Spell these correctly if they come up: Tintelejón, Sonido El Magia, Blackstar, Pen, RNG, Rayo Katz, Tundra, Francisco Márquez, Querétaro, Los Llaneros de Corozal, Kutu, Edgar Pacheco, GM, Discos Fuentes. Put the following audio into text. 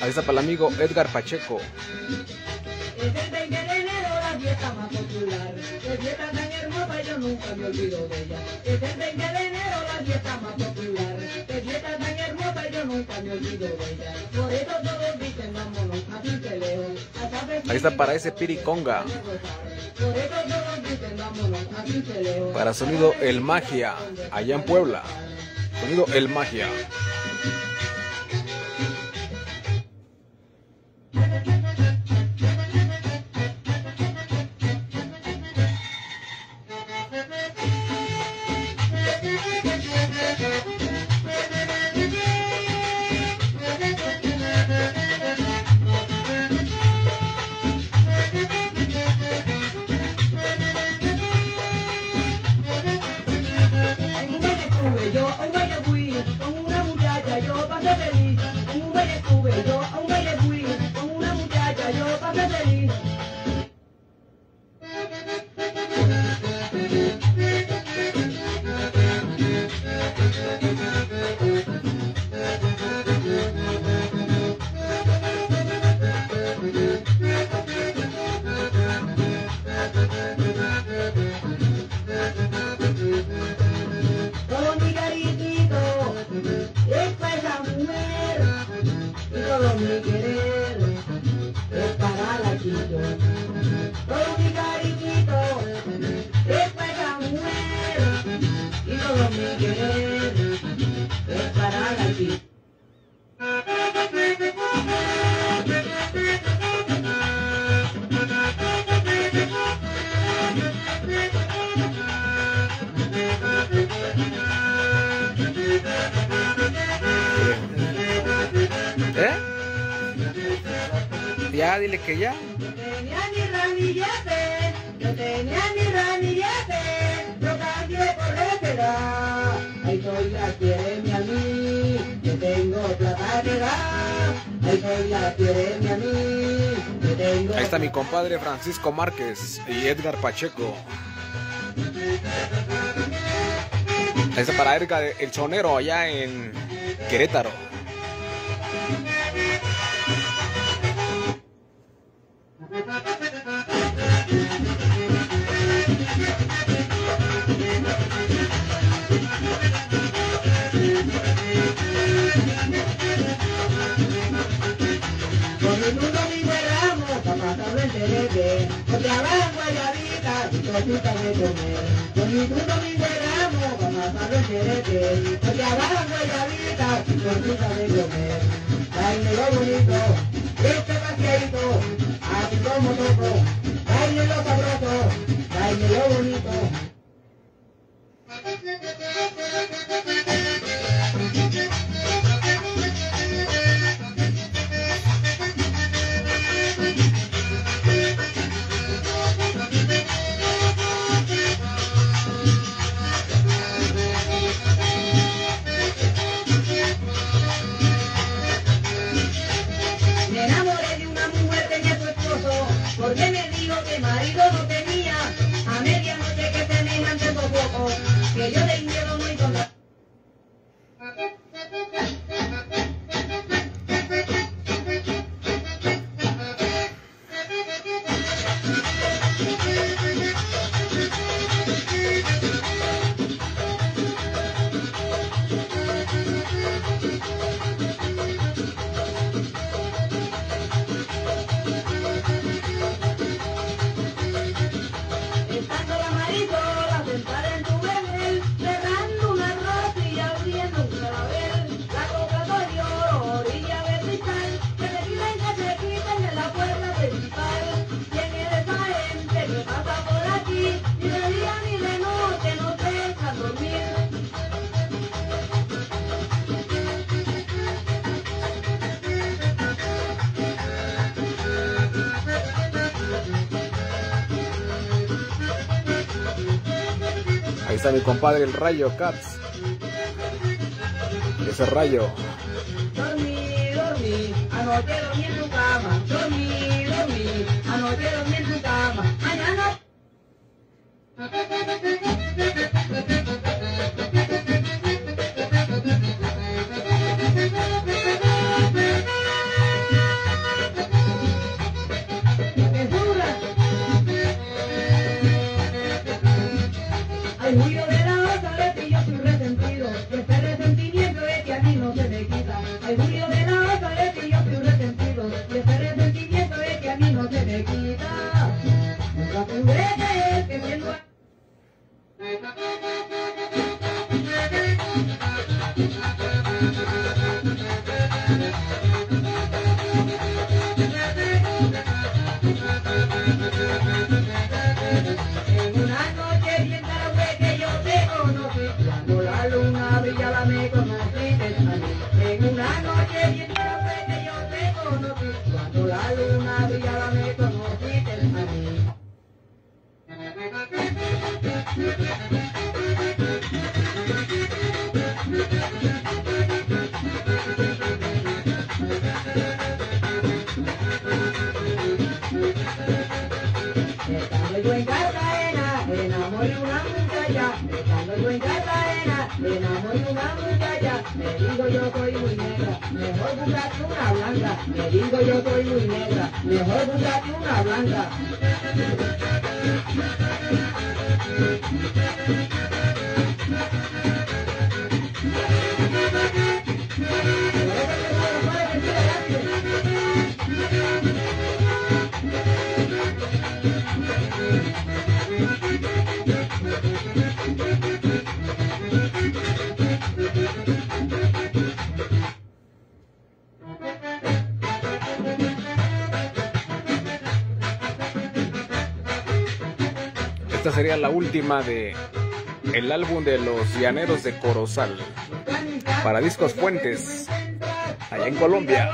Ahí está para el amigo Edgar Pacheco. Es el 20 de enero la fiesta más popular. Qué fiesta tan hermosa, yo nunca me olvido de ella. Es el 20 de enero la fiesta más popular. Qué fiesta tan hermosa, yo nunca me olvido de ella. Por eso todos dicen vámonos a Tintelejón. Ahí está para ese piriconga. Por eso todos dicen vámonos a Tintelejón. Para Sonido El Magia, allá en Puebla. Sonido El Magia. Ya, dile que ya. Yo tenía mi ramillete, yo tenía mi ramillete, lo cambié por letera. Ay, Zoila quiere mi a mí, yo tengo plata que da. Ay, Zoila quiere mi a mí, yo tengo. Ahí está mi compadre Francisco Márquez y Edgar Pacheco. Ahí está para Edgar el Sonero allá en Querétaro. está mi compadre el Rayo Katz. Ese Rayo. Dormí, dormí, anoche dormí en tu cama. Dormí, dormí, anoche dormí en tu cama. Mañana. Esta sería la última de el álbum de Los Llaneros de Corozal para Discos Fuentes allá en Colombia.